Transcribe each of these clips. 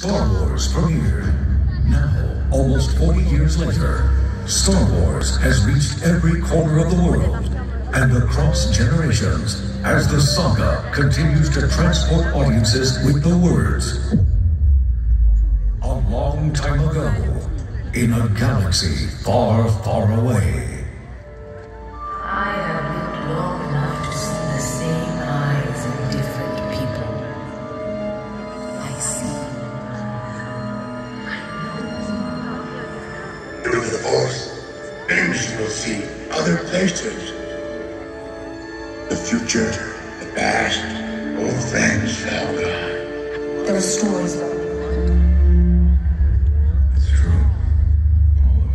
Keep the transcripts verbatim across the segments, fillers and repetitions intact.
Star Wars premiered. Now, almost forty years later, Star Wars has reached every corner of the world and across generations as the saga continues to transport audiences with the words. A long time ago, in a galaxy far, far away, through the Force, things you will see other places. The future, the past, old friends fell gone. There are stories about them. It's true. All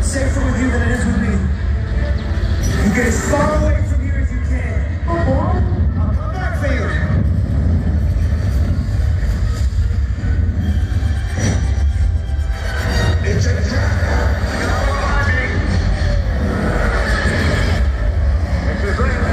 of safer with you than it is with me. You get as far away from here as you can. Oh, boy. I'll come back for you. It's a trap. It's a dream.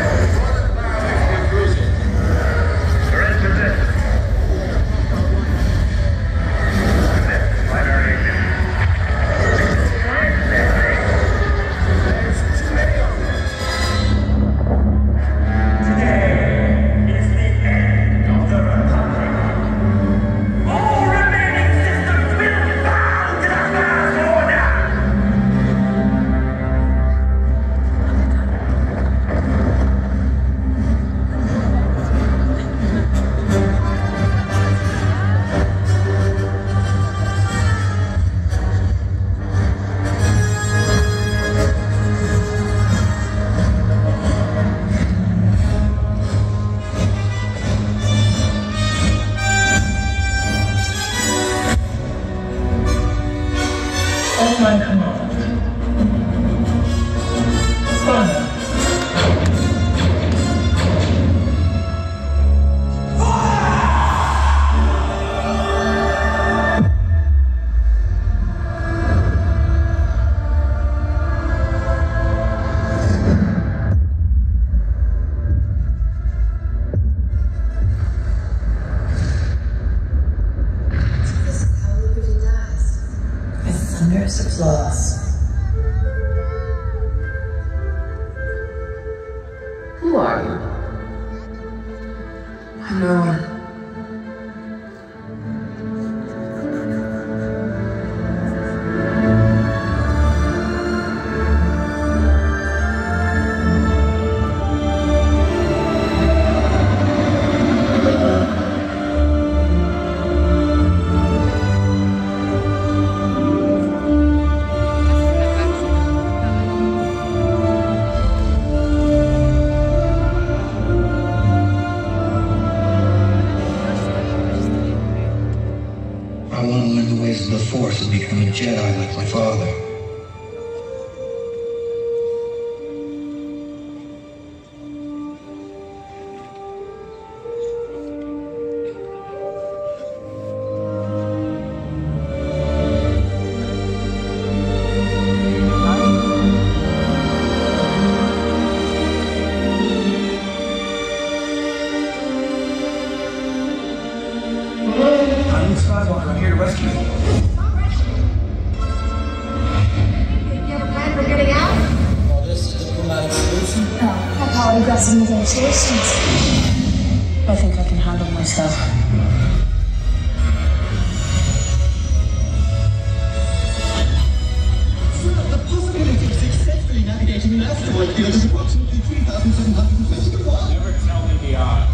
At my command, fire! Thunderous applause. Who are you? I'm no one. to become a Jedi like my father. I'm here to rescue you. Not rescue. You have a plan for getting out? Well, this is a diplomatic solution. Oh, I probably got some of those solutions. I think I can handle myself. The possibility of successfully navigating an asteroid field is approximately three thousand seven hundred fifty to one. Never tell me the odds.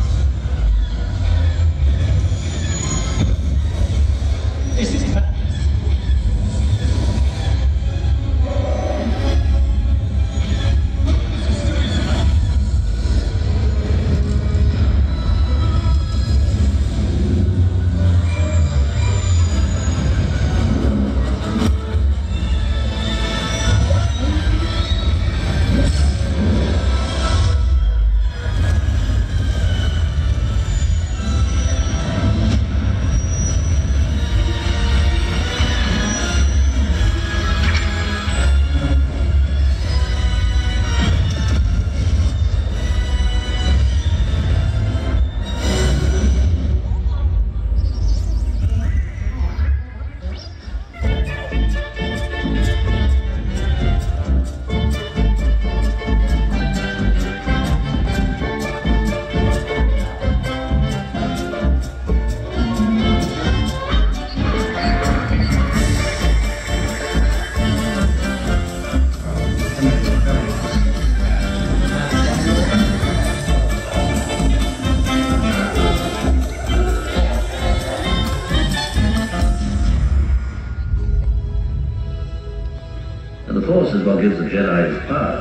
The Force is what gives the Jedi its power.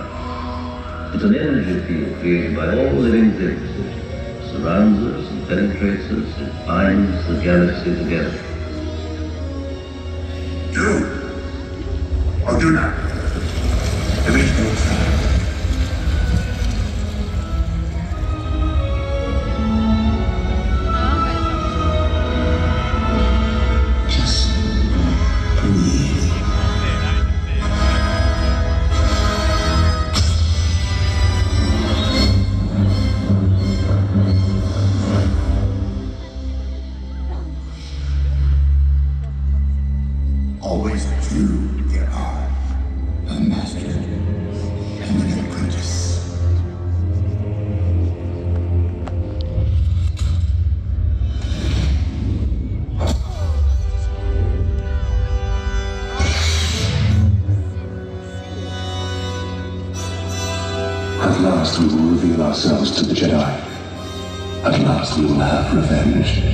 It's an energy field created by all living things. It surrounds us and penetrates us. It binds the galaxy together. Do or do not. It makes no sense. Always do. There are a master and an apprentice. At last we will reveal ourselves to the Jedi. At last we will have revenge.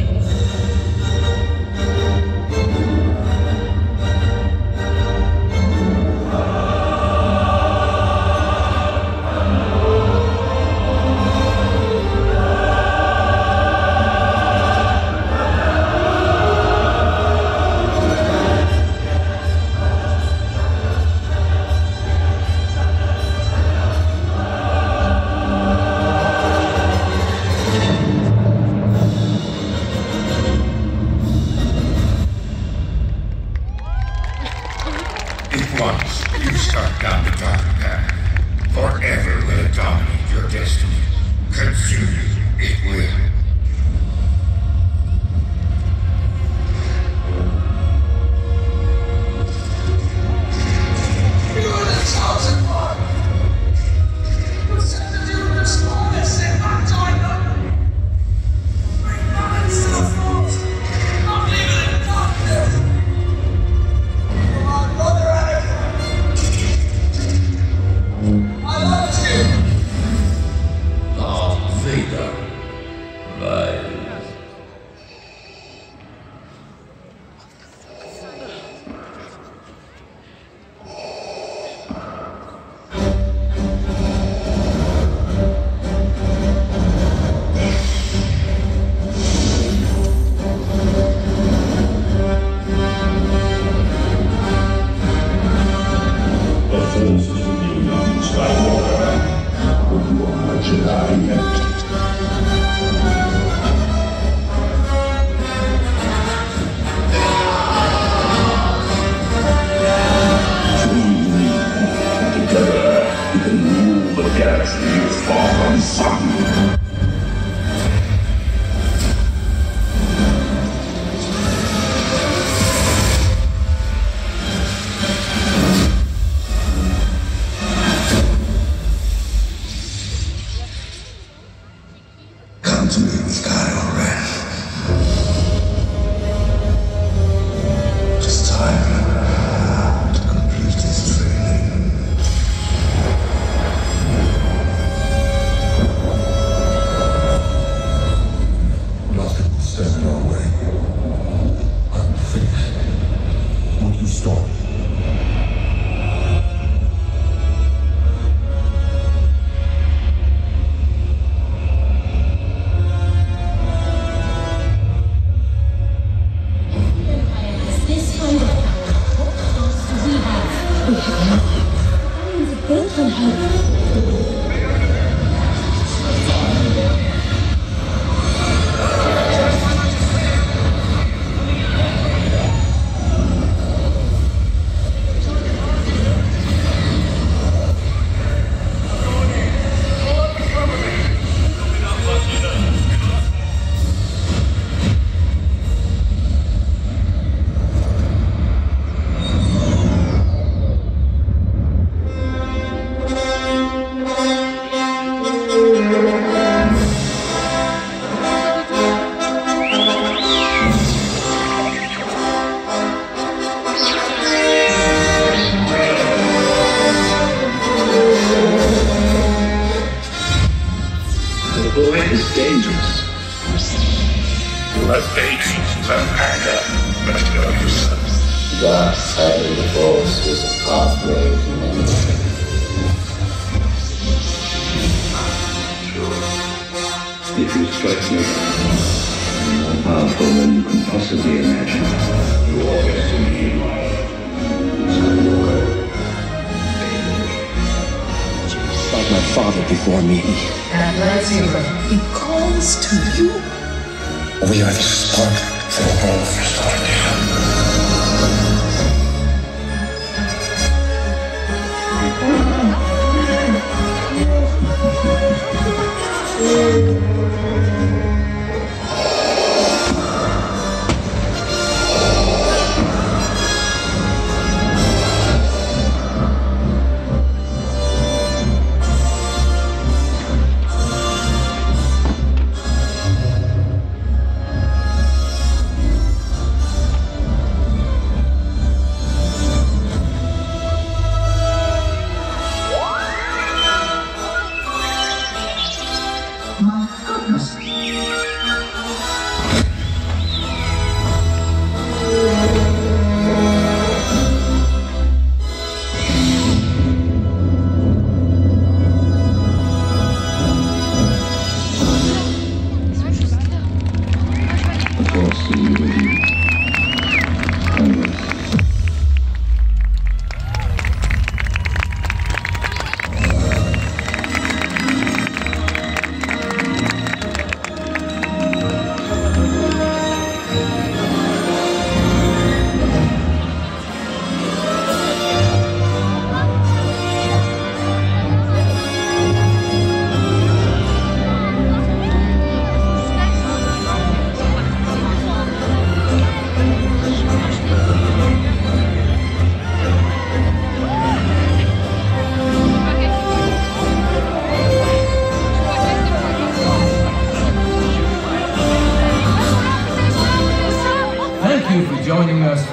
Once you start down the dark path, forever will it dominate your destiny. Consume you, it will. I loved you! Darth Vader. story.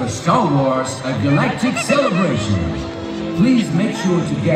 Star Wars, a galactic celebration. Please make sure to gather.